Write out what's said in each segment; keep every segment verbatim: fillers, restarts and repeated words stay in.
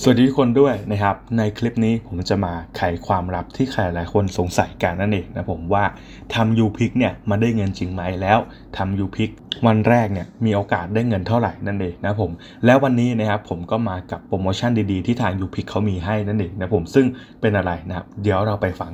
สวัสดีทุกคนด้วยนะครับในคลิปนี้ผมจะมาไขความลับที่ใครหลายคนสงสัยกันนั่นเองนะผมว่าทำยูพิกเนี่ยมันได้เงินจริงไหมแล้วทำยูพิกวันแรกเนี่ยมีโอกาสได้เงินเท่าไหร่นั่นเองนะผมแล้ววันนี้นะครับผมก็มากับโปรโมชั่นดีๆที่ทางยูพิกเขามีให้นั่นเองนะผมซึ่งเป็นอะไรนะครับเดี๋ยวเราไปฟัง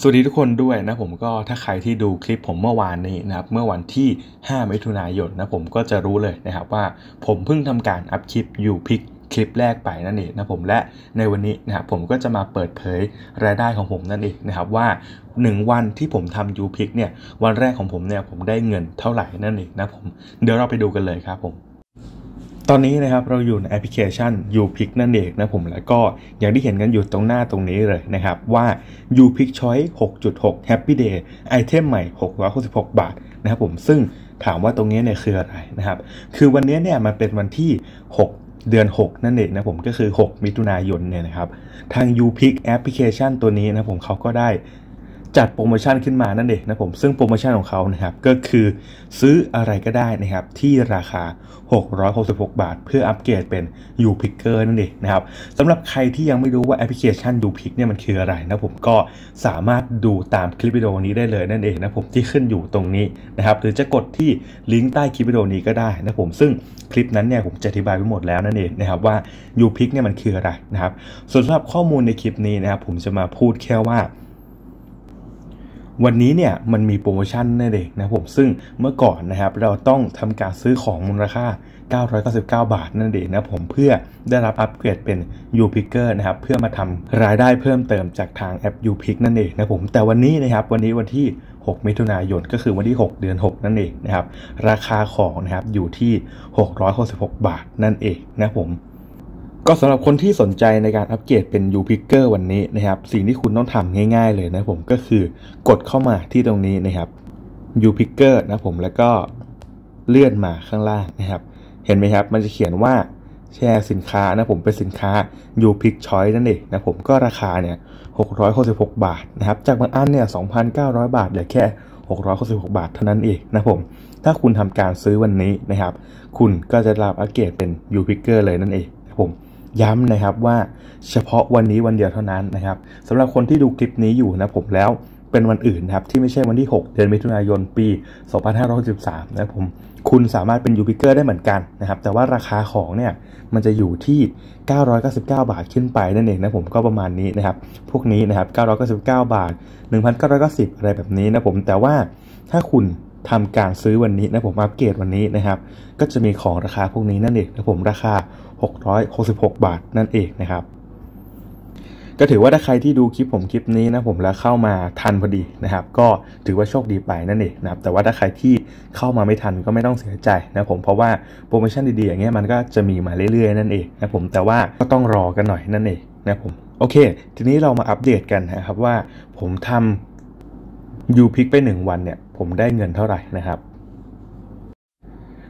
สวัสดีทุกคนด้วยนะผมก็ถ้าใครที่ดูคลิปผมเมื่อวานนี้นะครับเมื่อวันที่ห้ามิถุนายนนะผมก็จะรู้เลยนะครับว่าผมเพิ่งทำการอัพคลิปยูพิกคลิปแรกไปนั่นเองนะผมและในวันนี้นะครับผมก็จะมาเปิดเผยรายได้ของผมนั่นเองนะครับว่าหนึ่งวันที่ผมทำยูพิกเนี่ยวันแรกของผมเนี่ยผมได้เงินเท่าไหร่นั่นเองนะผมเดี๋ยวเราไปดูกันเลยครับผมตอนนี้นะครับเราอยู่ในแอปพลิเคชัน ยูพิก นั่นเองนะผมแล้วก็อย่างที่เห็นกันอยู่ตรงหน้าตรงนี้เลยนะครับว่า ยูพิก Choice หกจุดหก Happy Day ไอเทมใหม่หกร้อยหกสิบหกบาทนะครับผมซึ่งถามว่าตรงนี้เนี่ยคืออะไรนะครับคือวันนี้เนี่ยมันเป็นวันที่หกเดือนหกนั่นเองนะผมก็คือหกมิถุนายนเนี่ยนะครับทาง ยูพิก แอปพลิเคชันตัวนี้นะผมเขาก็ได้จัดโปรโมชั่นขึ้นมานั่นเองนะผมซึ่งโปรโมชั่นของเขานะครับก็คือซื้ออะไรก็ได้นะครับที่ราคาหกร้อยหกสิบหกบาทเพื่ออัปเกรดเป็นยูพิกเกอร์นั่นเองนะครับสำหรับใครที่ยังไม่รู้ว่าแอปพลิเคชันยูพิกเนี่ยมันคืออะไรนะผมก็สามารถดูตามคลิปวิดีโอนี้ได้เลยนั่นเองนะผมที่ขึ้นอยู่ตรงนี้นะครับหรือจะกดที่ลิงก์ใต้คลิปวิดีโอนี้ก็ได้นะผมซึ่งคลิปนั้นเนี่ยผมจะอธิบายไปหมดแล้วนั่นเองนะครับว่ายูพิกเนี่ยมันคืออะไรนะครับส่วนสำหรับข้อมูลในคลิปนี้นะครับผมจะมาพูดแค่ว่าวันนี้เนี่ยมันมีโปรโมชั่นนั่นเองนะผมซึ่งเมื่อก่อนนะครับเราต้องทำการซื้อของมูลค่าเก้าร้อยเก้าสิบเก้าบาทนั่นเองนะผมเพื่อได้รับอัปเกรดเป็น ยูพิกเกอร์ นะครับเพื่อมาทำรายได้เพิ่มเติมจากทางแอป ยูพิก นั่นเองนะผมแต่วันนี้นะครับวันนี้วันที่หกมิถุนายนก็คือวันที่หกเดือนหกนั่นเองนะครับราคาของนะครับอยู่ที่หกร้อยหกสิบหกบาทนั่นเองนะผมก็สำหรับคนที่สนใจในการอัปเกรดเป็น ยูพิกเกอร์ วันนี้นะครับสิ่งที่คุณต้องทำง่ายๆเลยนะผมก็คือกดเข้ามาที่ตรงนี้นะครับ ยูพิกเกอร์ นะผมแล้วก็เลื่อนมาข้างล่างนะครับเห็นไหมครับมันจะเขียนว่าแชร์สินค้านะผมเป็นสินค้า ยูพิก Choice นั่นเองนะผมก็ราคาเนี่ยหกร้อยหกสิบหกบาทนะครับจากบางอันเนี่ย สองพันเก้าร้อยบาทเหลือแค่หกร้อยหกสิบหกบาทเท่านั้นเองนะผมถ้าคุณทำการซื้อวันนี้นะครับคุณก็จะรับอัปเกรดเป็น ยูพิกเกอร์ เลยนั่นเองนะผมย้ำนะครับว่าเฉพาะวันนี้วันเดียวเท่านั้นนะครับสำหรับคนที่ดูคลิปนี้อยู่นะผมแล้วเป็นวันอื่นนะครับที่ไม่ใช่วันที่หกเดือนมิถุนายนปีสองพันห้าร้อยหกสิบสามนะผมคุณสามารถเป็นยูพิกเกอร์ได้เหมือนกันนะครับแต่ว่าราคาของเนี่ยมันจะอยู่ที่เก้าร้อยเก้าสิบเก้าบาทขึ้นไปนั่นเองนะผมก็ประมาณนี้นะครับพวกนี้นะครับเก้าร้อยเก้าสิบเก้าบาท หนึ่งพันเก้าร้อยเก้าสิบ อะไรแบบนี้นะผมแต่ว่าถ้าคุณทำการซื้อวันนี้นะผมอัปเกรดวันนี้นะครับก็จะมีของราคาพวกนี้นั่นเองนะผมราคาหกร้อยหกสิบหกบาทนั่นเองนะครับก็ถือว่าถ้าใครที่ดูคลิปผมคลิปนี้นะผมแล้วเข้ามาทันพอดีนะครับก็ถือว่าโชคดีไปนั่นเองนะครับแต่ว่าถ้าใครที่เข้ามาไม่ทันก็ไม่ต้องเสียใจนะผมเพราะว่าโปรโมชั่นดีๆอย่างเงี้ยมันก็จะมีมาเรื่อยๆนั่นเองนะผมแต่ว่าก็ต้องรอกันหน่อยนั่นเองนะผมโอเคทีนี้เรามาอัปเดตกันนะครับว่าผมทำยูพิกไปหนึ่งวันเนี่ยผมได้เงินเท่าไหร่นะครับ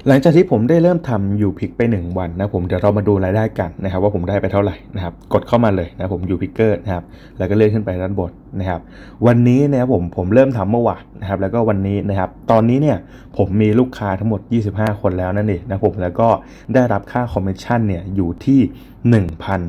หลังจากที่ผมได้เริ่มทำยูพิกไปหนึ่งวันนะผมเดี๋ยวเรามาดูรายได้กันนะครับว่าผมได้ไปเท่าไหร่นะครับกดเข้ามาเลยนะผมยูพิกเกอร์นะครับแล้วก็เลื่อนขึ้นไปด้านบนนะครับวันนี้นะครับผมผมเริ่มทำเมื่อวานนะครับแล้วก็วันนี้นะครับตอนนี้เนี่ยผมมีลูกค้าทั้งหมดยี่สิบห้าคนแล้วนั่นเองนะผมแล้วก็ได้รับค่าคอมมิชชั่นเนี่ยอยู่ที่ หนึ่งพัน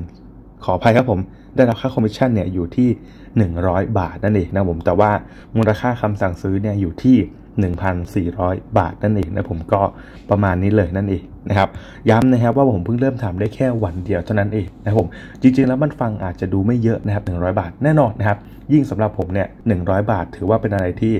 ขออภัยครับผมได้รับค่าคอมมิชชั่นเนี่ยอยู่ที่หนึ่งร้อยบาทนั่นเองนะผมแต่ว่ามูลค่าคำสั่งซื้อเนี่ยอยู่ที่ หนึ่งพันสี่ร้อย บาทนั่นเองนะผมก็ประมาณนี้เลยนั่นเองนะครับย้ำนะครับว่าผมเพิ่งเริ่มทำได้แค่วันเดียวเท่านั้นเองนะผมจริงๆแล้วมันฟังอาจจะดูไม่เยอะนะครับหนึ่งร้อย บาทแน่นอนนะครับยิ่งสำหรับผมเนี่ยหนึ่งร้อย บาทถือว่าเป็นอะไรที่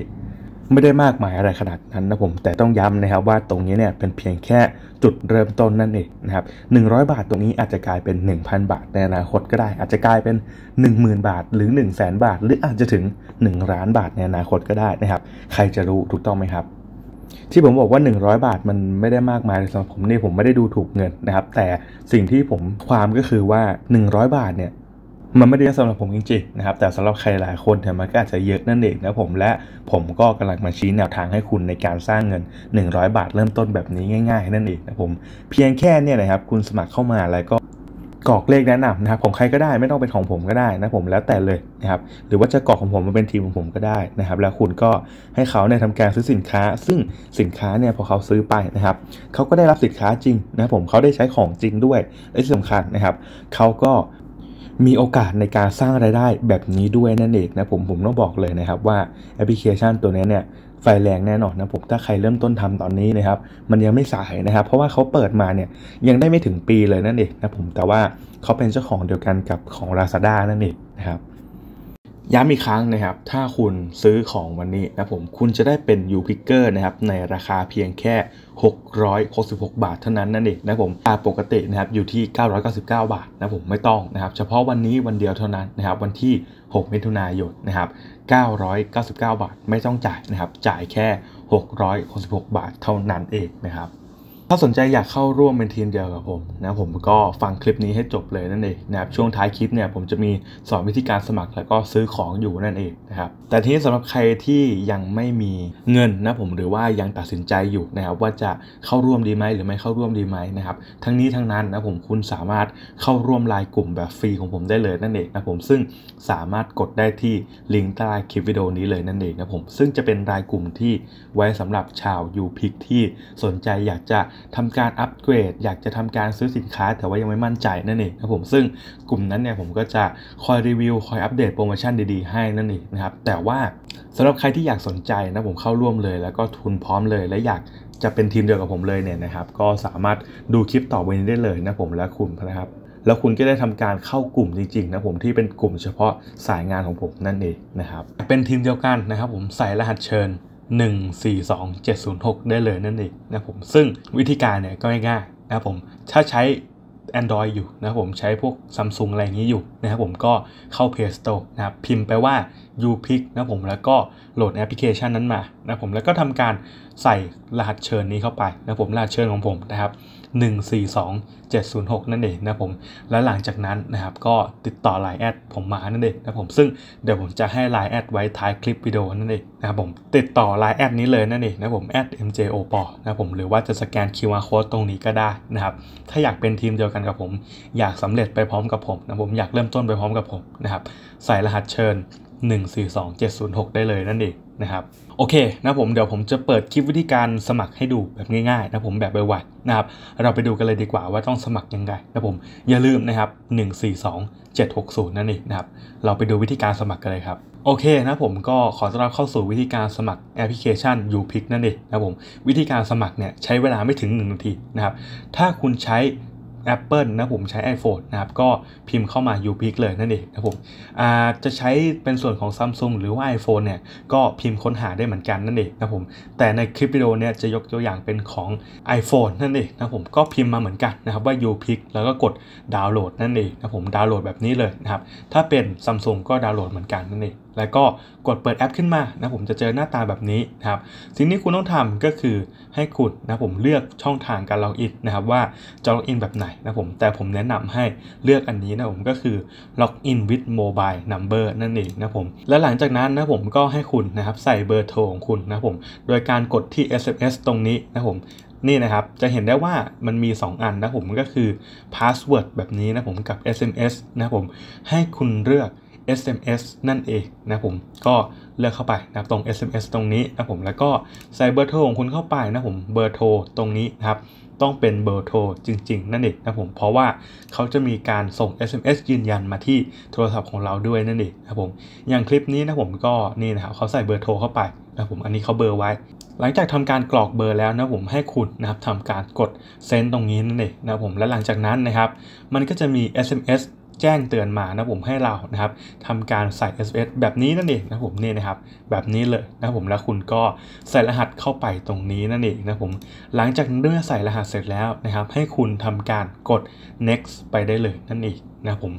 ไม่ได้มากมายอะไรขนาดนั้นนะผมแต่ต้องย้ำนะครับว่าตรงนี้เนี่ยเป็นเพียงแค่จุดเริ่มต้นนั่นเองนะครับหนึ่งร้อย บาทตรงนี้อาจจะกลายเป็น หนึ่งพัน บาทในอนาคตก็ได้อาจจะกลายเป็น หนึ่งหมื่น บาทหรือ หนึ่งแสน บาทหรืออาจจะถึงหนึ่งล้านบาทในอนาคตก็ได้นะครับใครจะรู้ถูกต้องไหมครับที่ผมบอกว่าหนึ่งร้อย บาทมันไม่ได้มากมายสำหรับผมนี่ผมไม่ได้ดูถูกเงินนะครับแต่สิ่งที่ผมความก็คือว่าหนึ่งร้อย บาทเนี่ยมันไม่ได้สำหรับผมจริงๆนะครับแต่สำหรับใครหลายคนเนี่ยมันก็อาจจะเยอะนั่นเองนะผมและผมก็กำลังมาชี้แนวทางให้คุณในการสร้างเงินหนึ่งร้อยบาทเริ่มต้นแบบนี้ง่ายๆนั่นเองนะผมเพียงแค่เนี่ยนะครับคุณสมัครเข้ามาแล้วก็กรอกเลขแนะนำนะครับของใครก็ได้ไม่ต้องเป็นของผมก็ได้นะผมแล้วแต่เลยนะครับหรือว่าจะกรอกของผมมาเป็นทีมของผมก็ได้นะครับแล้วคุณก็ให้เขาเนี่ยทำการซื้อสินค้าซึ่งสินค้าเนี่ยพอเขาซื้อไปนะครับเขาก็ได้รับสินค้าจริงนะผมเขาได้ใช้ของจริงด้วยและที่สำคัญนะครับเขาก็มีโอกาสในการสร้างรายได้แบบนี้ด้วยนั่นเองนะผมผมต้องบอกเลยนะครับว่าแอปพลิเคชันตัวนี้เนี่ยไฟแรงแน่นอนนะผมถ้าใครเริ่มต้นทำตอนนี้นะครับมันยังไม่สายนะครับเพราะว่าเขาเปิดมาเนี่ยยังได้ไม่ถึงปีเลยนั่นเองนะผมแต่ว่าเขาเป็นเจ้าของเดียวกันกับของ Lazada นั่นเองนะครับย้ำอีกครั้งนะครับถ้าคุณซื้อของวันนี้นะผมคุณจะได้เป็นยูพิกเกอร์นะครับในราคาเพียงแค่หกร้อยหกสิบหกบาทเท่านั้นนั่นเองนะผมราคาปกตินะครับอยู่ที่เก้าร้อยเก้าสิบเก้าบาทนะผมไม่ต้องนะครับเฉพาะวันนี้วันเดียวเท่านั้นนะครับวันที่หกมิถุนายนนะครับเก้าร้อยเก้าสิบเก้าบาทไม่ต้องจ่ายนะครับจ่ายแค่หกร้อยหกสิบหกบาทเท่านั้นเองนะครับถ้าสนใจอยากเข้าร่วมเป็นทีมเดียวกับผมนะผมก็ฟังคลิปนี้ให้จบเลยนั่นเองนะครับช่วงท้ายคลิปเนี่ยผมจะมีสอนวิธีการสมัครแล้วก็ซื้อของอยู่นั่นเองนะครับแต่ทีนี้สำหรับใครที่ยังไม่มีเงินนะผมหรือว่ายังตัดสินใจอยู่นะครับว่าจะเข้าร่วมดีไหมหรือไม่เข้าร่วมดีไหมนะครับทั้งนี้ทั้งนั้นนะผมคุณสามารถเข้าร่วมไลน์กลุ่มแบบฟรีของผมได้เลยนั่นเองนะผมซึ่งสามารถกดได้ที่ลิงก์ใต้คลิปวิดีโอนี้เลยนั่นเองนะผมซึ่งจะเป็นไลน์กลุ่มที่ไว้สำหรับชาวยูพิกที่สนใจอยากจะทำการอัปเกรดอยากจะทำการซื้อสินค้าแต่ว่ายังไม่มั่นใจนั่นเองนะผมซึ่งกลุ่มนั้นเนี่ยผมก็จะคอยรีวิวคอยอัปเดตโปรโมชั่นดีๆให้นั่นเองนะครับแต่ว่าสำหรับใครที่อยากสนใจนะผมเข้าร่วมเลยแล้วก็ทุนพร้อมเลยและอยากจะเป็นทีมเดียวกับผมเลยเนี่ยนะครับก็สามารถดูคลิปต่อไปนี้ได้เลยนะผมและคุณนะครับแล้วคุณก็ได้ทำการเข้ากลุ่มจริงๆนะผมที่เป็นกลุ่มเฉพาะสายงานของผมนั่นเองนะครับเป็นทีมเดียวกันนะครับผมใส่รหัสเชิญหนึ่ง สี่ สอง เจ็ด ศูนย์ หกได้เลยนั่นเองนะผมซึ่งวิธีการเนี่ยก็ง่ายๆนะผมถ้าใช้ Android อยู่นะผมใช้พวก Samsung อะไรอย่างนี้อยู่นะครับผมก็เข้า Play Store นะครับพิมพ์ไปว่า YouPick นะผมแล้วก็โหลดแอปพลิเคชันนั้นมานะผมแล้วก็ทำการใส่รหัสเชิญนี้เข้าไปนะผมรหัสเชิญของผมนะครับหนึ่ง สี่ สอง เจ็ด ศูนย์ หกนั่นเองนะผมแล้วหลังจากนั้นนะครับก็ติดต่อไลน์แอดผมมานั่นเองนะผมซึ่งเดี๋ยวผมจะให้ไลน์แอดไว้ท้ายคลิปวิดีโอนั่นเองนะครับผมติดต่อไลน์แอดนี้เลยนั่นเองนะผม แอท เอ็ม เจ โอ พี โอ นะผมหรือว่าจะสแกน คิว อาร์ Code ตรงนี้ก็ได้นะครับถ้าอยากเป็นทีมเดียวกันกับผมอยากสำเร็จไปพร้อมกับผมนะผมอยากเริ่มต้นไปพร้อมกับผมนะครับใส่รหัสเชิญหนึ่ง สี่ สอง เจ็ด ศูนย์ หกได้เลยนั่นเองนะครับโอเคนะผมเดี๋ยวผมจะเปิดคลิปวิธีการสมัครให้ดูแบบง่ายๆนะผมแบบไวๆนะครับเราไปดูกันเลยดีกว่าว่าต้องสมัครยังไงนะผมอย่าลืมนะครับหนึ่ง สี่ สอง เจ็ด หก ศูนย์นั่นเองนะครับเราไปดูวิธีการสมัครกันเลยครับโอเคนะผมก็ขอต้อนรับเข้าสู่วิธีการสมัครแอปพลิเคชัน YouPick นั่นเองนะผมวิธีการสมัครเนี่ยใช้เวลาไม่ถึงหนึ่งนาทีนะครับถ้าคุณใช้Apple นะผมใช้ iPhone นะครับก็พิมพ์เข้ามา YouPick เลยนั่นเองนะผมจะใช้เป็นส่วนของ Samsung หรือว่า iPhone เนี่ยก็พิมพ์ค้นหาได้เหมือนกันนั่นเองนะผมแต่ในคลิปวิดีโอเนี่ยจะยกตัวอย่างเป็นของ iPhone นั่นเองนะผมก็พิมพ์มาเหมือนกันนะครับว่า YouPick แล้วก็กดดาวน์โหลดนั่นเองนะผมดาวน์โหลดแบบนี้เลยนะครับถ้าเป็น Samsung ก็ดาวน์โหลดเหมือนกันนั่นเองแล้วก็กดเปิดแอปขึ้นมานะผมจะเจอหน้าตาแบบนี้นะครับสิ่งที่คุณต้องทำก็คือให้คุณนะผมเลือกช่องทางการล็อกอินนะครับว่าจะล็อกอินแบบไหนนะผมแต่ผมแนะนำให้เลือกอันนี้นะผมก็คือล็อกอิน with mobile number นั่นเองนะผมและหลังจากนั้นนะผมก็ให้คุณนะครับใส่เบอร์โทรของคุณนะผมโดยการกดที่ เอส เอ็ม เอส ตรงนี้นะผมนี่นะครับจะเห็นได้ว่ามันมีสองอันนะผมก็คือ password แบบนี้นะผมกับ เอส เอ็ม เอส นะผมให้คุณเลือกเอส เอ็ม เอส นั่นเองนะผมก็เลือกเข้าไปนะตรง เอส เอ็ม เอส ตรงนี้นะผมแล้วก็ใส่เบอร์โทรของคุณเข้าไปนะผมเบอร์โทรตรงนี้นะครับต้องเป็นเบอร์โทรจริงๆนั่นเองนะผมเพราะว่าเขาจะมีการส่ง เอส เอ็ม เอส ยืนยันมาที่โทรศัพท์ของเราด้วยนั่นเองนะผมอย่างคลิปนี้นะผมก็นี่นะครับเขาใส่เบอร์โทรเข้าไปนะผมอันนี้เขาเบอร์ไว้ หลังจากทำการกรอกเบอร์แล้วนะผมให้คุณนะครับทำการกดเซนตรงนี้นั่นเองนะผมและหลังจากนั้นนะครับมันก็จะมี เอส เอ็ม เอส แจ้งเตือนมานะผมให้เรานะครับทำการใส่ เอส เอ็ม เอส แบบนี้นั่นเองนะผมนี่นะครับแบบนี้เลยนะผมแล้วคุณก็ใส่รหัสเข้าไปตรงนี้นั่นเองนะผมหลังจากเมื่อใส่รหัสเสร็จแล้วนะครับให้คุณทำการกด next ไปได้เลยนั่นเองนะผม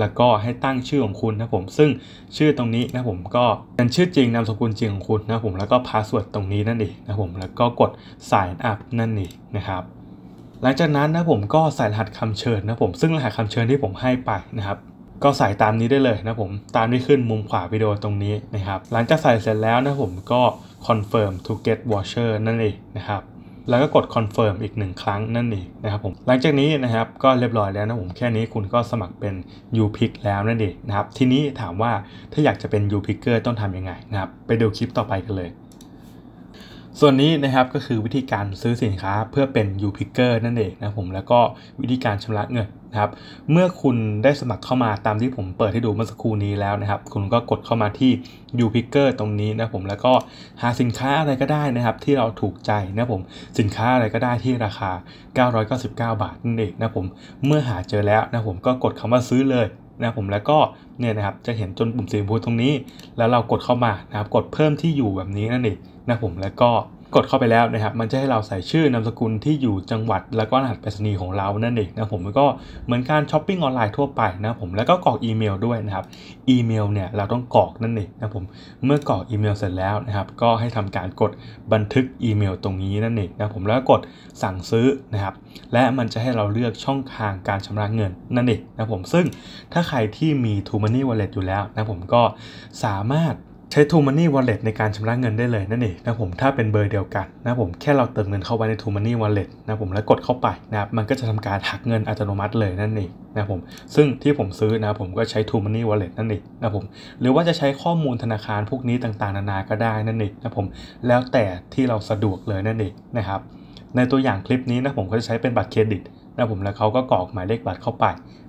แล้วก็ให้ตั้งชื่อของคุณนะผมซึ่งชื่อตรงนี้นะผมก็เป็นชื่อจริงนามสกุลจริงของคุณนะผมแล้วก็พาสเวิร์ดตรงนี้นั่นเองนะผมแล้วก็กด sign up นั่นเองนะครับหลังจากนั้นนะผมก็ใส่รหัสคำเชิญนะผมซึ่งรหัสคำเชิญที่ผมให้ไปนะครับก็ใส่ตามนี้ได้เลยนะผมตามที่ขึ้นมุมขวาวิดีโอตรงนี้นะครับหลังจากใส่เสร็จแล้วนะผมก็ confirm to get voucher นั่นเองนะครับแล้วก็กด confirm อีกหนึ่งครั้งนั่นเองนะครับผมหลังจากนี้นะครับก็เรียบร้อยแล้วนะผมแค่นี้คุณก็สมัครเป็น YouPick แล้วนั่นเองนะครับทีนี้ถามว่าถ้าอยากจะเป็น YouPicker ต้องทำยังไงนะครับไปดูคลิปต่อไปกันเลยส่วนนี้นะครับก็คือวิธีการซื้อสินค้าเพื่อเป็น YouPicker นั่นเองนะผมแล้วก็วิธีการชำระเงินนะครับเมื่อคุณได้สมัครเข้ามาตามที่ผมเปิดให้ดูเมื่อสักครู่นี้แล้วนะครับคุณก็กดเข้ามาที่ YouPicker ตรงนี้นะผมแล้วก็หาสินค้าอะไรก็ได้นะครับที่เราถูกใจนะผมสินค้าอะไรก็ได้ที่ราคาเก้าร้อยเก้าสิบเก้าบาทนั่นเองนะผมเมื่อหาเจอแล้วนะผมก็กดคำว่าซื้อเลยนะผมแล้วก็เนี่ยนะครับจะเห็นจนปุ่มสีชมพูตรงนี้แล้วเรากดเข้ามานะครับกดเพิ่มที่อยู่แบบนี้นั่นเองนะผมแล้วก็กดเข้าไปแล้วนะครับมันจะให้เราใส่ชื่อนามสกุลที่อยู่จังหวัดแล้วก็รหัสไปรษณีย์ของเรานั่นเองนะผมแล้วก็เหมือนการช้อปปิ้งออนไลน์ทั่วไปนะผมแล้วก็กรอกอีเมลด้วยนะครับอีเมลเนี่ยเราต้องกรอกนั่นเองนะผมเมื่อกรอกอีเมลเสร็จแล้วนะครับก็ให้ทำการกดบันทึกอีเมลตรงนี้นั่นเองนะผมแล้วก็กดสั่งซื้อนะครับและมันจะให้เราเลือกช่องทางการชำระเงินนั่นเองนะผมซึ่งถ้าใครที่มี True Money Wallet อยู่แล้วนะผมก็สามารถใช้ True Money Wallet ในการชำระเงินได้เลยนั่นเองนะผมถ้าเป็นเบอร์เดียวกันนะผมแค่เราเติมเงินเข้าไปใน True Money Wallet นะผมแล้วกดเข้าไปนะครับมันก็จะทำการหักเงินอัตโนมัติเลยนั่นเองนะผมซึ่งที่ผมซื้อนะผมก็ใช้ True Money Wallet นั่นเองนะผมหรือว่าจะใช้ข้อมูลธนาคารพวกนี้ต่างๆนานาก็ได้นั่นเองนะผมแล้วแต่ที่เราสะดวกเลยนั่นเองนะครับในตัวอย่างคลิปนี้นะผมก็จะใช้เป็นบัตรเครดิตนะผมแล้วเขาก็กรอกหมายเลขบัตรเข้าไป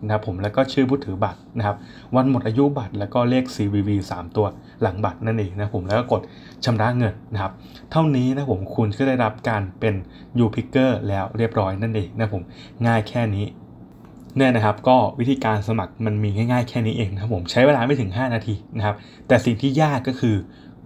นะผมแล้วก็ชื่อผู้ถือบัตรนะครับวันหมดอายุบัตรแล้วก็เลข ซี วี วี สาม ตัวหลังบัตรนั่นเองนะผมแล้วก็กดชำระเงินนะครับเท่านี้นะผมคุณก็ได้รับการเป็น YouPicker แล้วเรียบร้อยนั่นเองนะผมง่ายแค่นี้เนี่ยนะครับก็วิธีการสมัครมันมีง่ายๆแค่นี้เองนะผมใช้เวลาไม่ถึงห้านาทีนะครับแต่สิ่งที่ยากก็คือ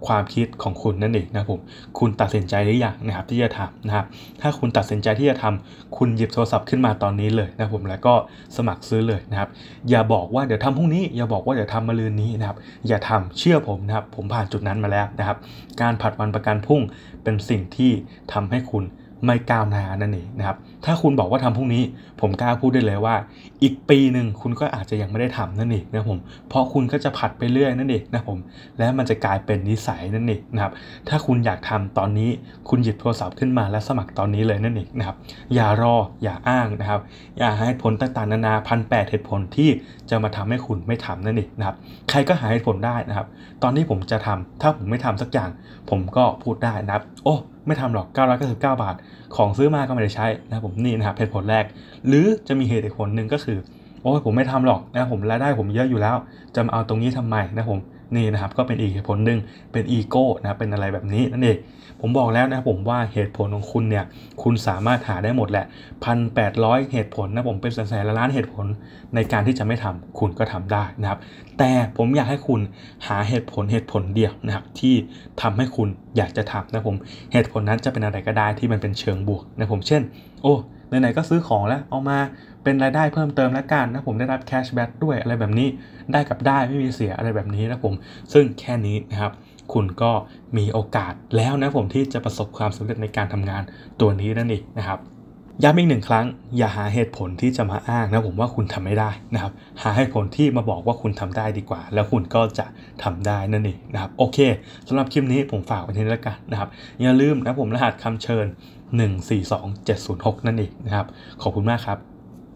ความคิดของคุณนั่นเองนะผมคุณตัดสินใจหรือยังนะครับที่จะทำนะครับถ้าคุณตัดสินใจที่จะทำคุณหยิบโทรศัพท์ขึ้นมาตอนนี้เลยนะผมแล้วก็สมัครซื้อเลยนะครับอย่าบอกว่าเดี๋ยวทำพรุ่งนี้อย่าบอกว่าเดี๋ยวทำมะรืนนี้นะครับอย่าทำเชื่อผมนะครับผมผ่านจุดนั้นมาแล้วนะครับการผัดวันประกันพรุ่งเป็นสิ่งที่ทำให้คุณไม่ก้าวหน้านั่นเองนะครับถ้าคุณบอกว่าทำพรุ่งนี้ผมกล้าพูดได้เลยว่าอีกปีหนึ่งคุณก็อาจจะยังไม่ได้ทำนั่นเองนะผมเพราะคุณก็จะผัดไปเรื่อยนั่นเองนะผมและมันจะกลายเป็นนิสัยนั่นเองนะครับถ้าคุณอยากทำตอนนี้คุณหยิบโทรศัพท์ขึ้นมาและสมัครตอนนี้เลยนั่นเองนะครับอย่ารออย่าอ้างนะครับอย่าให้เหตุผลต่างๆนานาพันแปดเหตุผลที่จะมาทำให้คุณไม่ทำนั่นเองนะครับใครก็หาเหตุผลได้นะครับตอนนี้ผมจะทำถ้าผมไม่ทำสักอย่างผมก็พูดได้นะครับโอ้ไม่ทำหรอกเก้าร้อยเก้าสิบเก้าบาทของซื้อมาก็ไม่ได้ใช้นะผมนี่นะครับเหตุผลแรกหรือจะมีเหตุผลหนึ่งก็คือโอ้ผมไม่ทำหรอกนะผมรายได้ผมเยอะอยู่แล้วจะมาเอาตรงนี้ทำไมนะผมนี่นะครับก็เป็นอีกเหตุผลหนึ่งเป็นอีโก้นะเป็นอะไรแบบนี้นั่นเองผมบอกแล้วนะผมว่าเหตุผลของคุณเนี่ยคุณสามารถหาได้หมดแหละ หนึ่งพันแปดร้อย เหตุผลนะผมเป็นแสนๆล้านเหตุผลในการที่จะไม่ทำคุณก็ทำได้นะครับแต่ผมอยากให้คุณหาเหตุผลเหตุผลเดียวนะครับที่ทำให้คุณอยากจะทำนะผมเหตุผลนั้นจะเป็นอะไรก็ได้ที่มันเป็นเชิงบวกนะผมเช่นโอ้ไหนๆก็ซื้อของแล้วเอามาเป็นรายได้เพิ่มเติมแล้วกันนะผมได้รับแคชแบ็กด้วยอะไรแบบนี้ได้กับได้ไม่มีเสียอะไรแบบนี้นะผมซึ่งแค่นี้นะครับคุณก็มีโอกาสแล้วนะผมที่จะประสบความสำเร็จในการทำงานตัวนี้นั่นเองนะครับย้ำอีกหนึ่งครั้งอย่าหาเหตุผลที่จะมาอ้างนะผมว่าคุณทำไม่ได้นะครับหาเหตุผลที่มาบอกว่าคุณทำได้ดีกว่าแล้วคุณก็จะทำได้นั่นเองนะครับโอเคสำหรับคลิปนี้ผมฝากไว้ที่นี่แล้วกันนะครับอย่าลืมนะผมรหัสคำเชิญหนึ่ง สี่ สอง เจ็ด ศูนย์ หกนั่นเองนะครับขอบคุณมากครับ